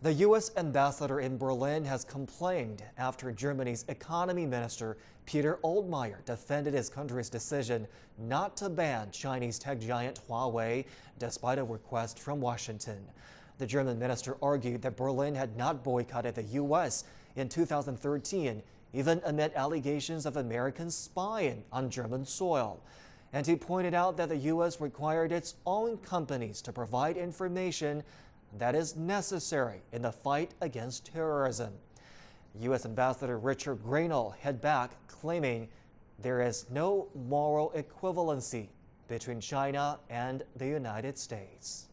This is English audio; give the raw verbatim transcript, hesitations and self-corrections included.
The U S ambassador in Berlin has complained after Germany's economy minister Peter Altmaier defended his country's decision not to ban Chinese tech giant Huawei despite a request from Washington. The German minister argued that Berlin had not boycotted the U S in two thousand thirteen, even amid allegations of American spying on German soil. And he pointed out that the U S required its own companies to provide information that is necessary in the fight against terrorism. U S Ambassador Richard Grenell hit back, claiming there is no moral equivalency between China and the United States.